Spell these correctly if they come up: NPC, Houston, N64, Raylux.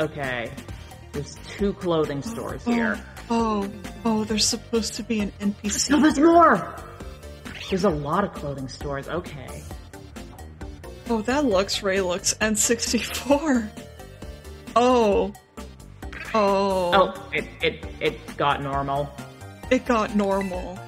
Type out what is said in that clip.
Okay. There's two clothing stores here. Oh, there's supposed to be an NPC. No, there's more! There's a lot of clothing stores, okay. Oh, that looks Raylux N64. Oh, it got normal. It got normal.